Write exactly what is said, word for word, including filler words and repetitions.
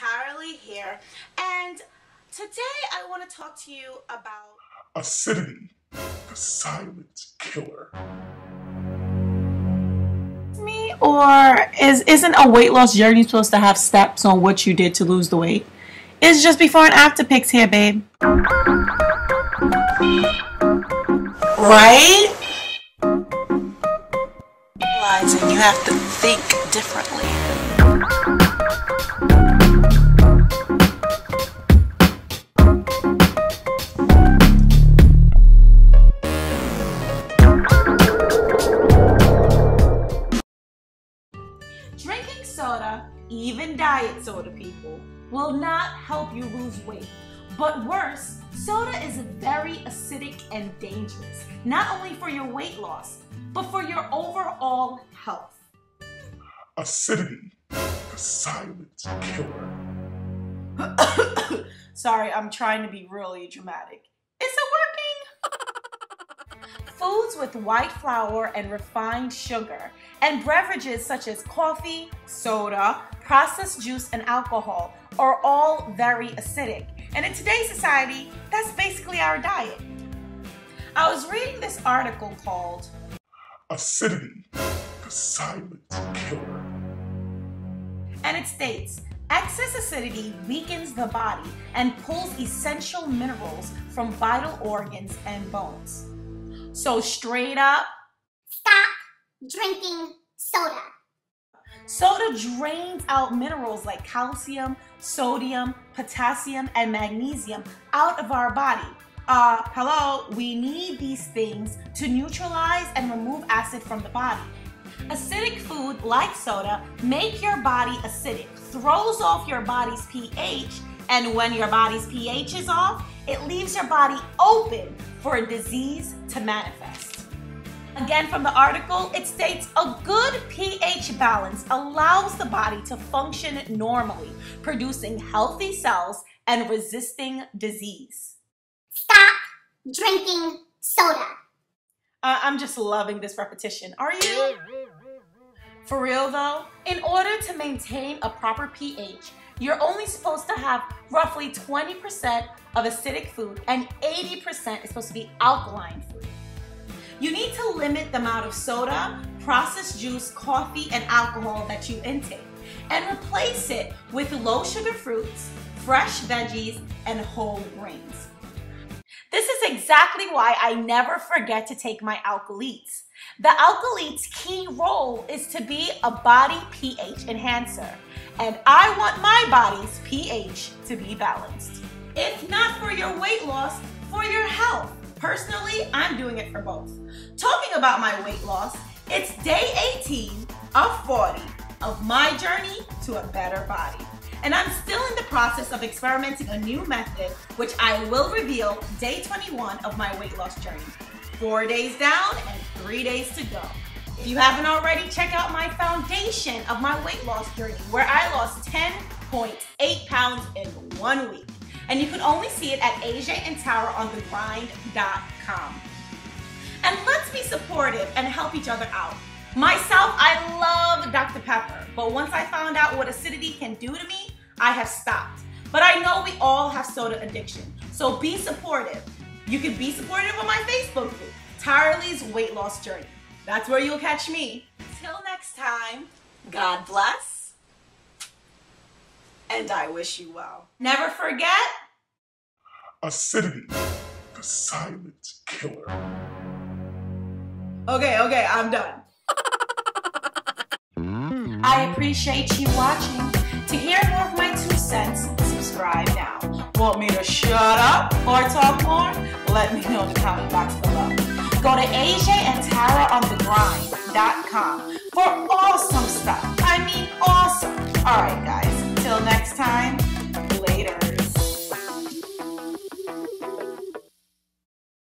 Tara Lee here, and today I want to talk to you about acidity, the silent killer. Me, or is, isn't a weight loss journey supposed to have steps on what you did to lose the weight? It's just before and after pics here, babe. Right? Realizing you have to think differently. Drinking soda, even diet soda, people, will not help you lose weight. But worse, soda is very acidic and dangerous, not only for your weight loss, but for your overall health. Acidity, the silent killer. Sorry, I'm trying to be really dramatic. Is it working? Foods with white flour and refined sugar, and beverages such as coffee, soda, processed juice, and alcohol are all very acidic. And in today's society, that's basically our diet. I was reading this article called Acidity, the Silent Killer. And it states, excess acidity weakens the body and pulls essential minerals from vital organs and bones. So straight up, stop drinking soda. Soda drains out minerals like calcium, sodium, potassium, and magnesium out of our body. Uh, hello, we need these things to neutralize and remove acid from the body. Acidic food, like soda, make your body acidic, throws off your body's pH, and when your body's pH is off, it leaves your body open for a disease to manifest. Again, from the article, it states a good pH balance allows the body to function normally, producing healthy cells and resisting disease. Stop drinking soda. Uh, I'm just loving this repetition. Are you? For real though, in order to maintain a proper pH, you're only supposed to have roughly twenty percent of acidic food and eighty percent is supposed to be alkaline food. You need to limit the amount of soda, processed juice, coffee, and alcohol that you intake, and replace it with low sugar fruits, fresh veggies, and whole grains. This is exactly why I never forget to take my Alkaletes. The Alkaletes' key role is to be a body pH enhancer, and I want my body's pH to be balanced. If not for your weight loss, for your health. Personally, I'm doing it for both. Talking about my weight loss, it's day eighteen of forty of my journey to a better body. And I'm still in the process of experimenting a new method, which I will reveal day twenty-one of my weight loss journey. Four days down and three days to go. If you haven't already, check out my foundation of my weight loss journey, where I lost ten point eight pounds in one week. And you can only see it at A J and Tara on the grind dot com. And let's be supportive and help each other out. Myself, I love Doctor Pepper, but once I found out what acidity can do to me, I have stopped. But I know we all have soda addiction, so be supportive. You can be supportive on my Facebook group, Taralee's Weight Loss Journey. That's where you'll catch me. Till next time, God bless. And I wish you well. Never forget, acidity, the silent killer. Okay, okay, I'm done. I appreciate you watching. To hear more of my two cents, subscribe now. Want me to shut up or talk more? Let me know in the comment box below. Go to A J and Tara on the grind dot com for awesome stuff. I mean awesome. All right, guys.